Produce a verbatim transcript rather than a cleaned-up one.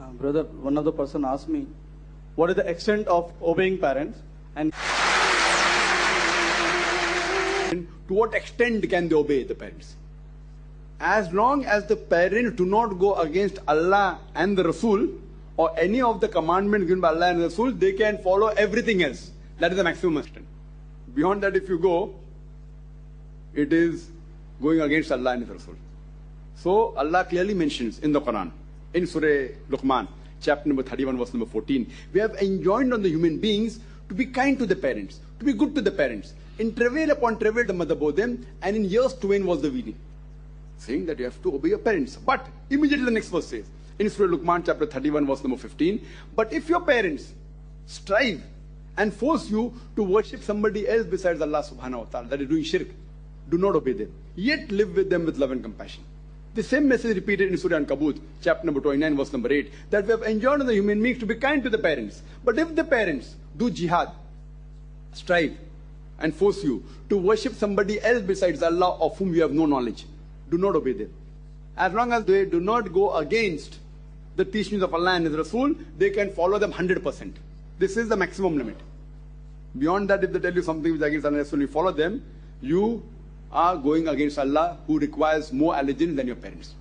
Uh, brother, one other person asked me, what is the extent of obeying parents? And to what extent can they obey the parents? As long as the parents do not go against Allah and the Rasul, or any of the commandments given by Allah and Rasul, they can follow everything else. That is the maximum extent. Beyond that, if you go, it is going against Allah and His Rasul. So Allah clearly mentions in the Quran, in Surah Luqman, chapter number thirty-one, verse number fourteen, we have enjoined on the human beings to be kind to the parents, to be good to the parents. In travail upon travail the mother bore them, and in years to wane was the weaning. Saying that you have to obey your parents. But immediately the next verse says, in Surah Luqman, chapter thirty-one, verse number fifteen, but if your parents strive and force you to worship somebody else besides Allah subhanahu wa ta'ala, that is doing shirk, do not obey them, yet live with them with love and compassion. The same message repeated in Surah Al-Kabut, chapter number twenty-nine, verse number eight, that we have enjoined on the human beings to be kind to the parents. But if the parents do jihad, strive and force you to worship somebody else besides Allah, of whom you have no knowledge, do not obey them. As long as they do not go against the teachings of Allah and His Rasul, they can follow them one hundred percent. This is the maximum limit. Beyond that, if they tell you something which is against Allah and Rasul, you follow them, you are going against Allah, who requires more allegiance than your parents.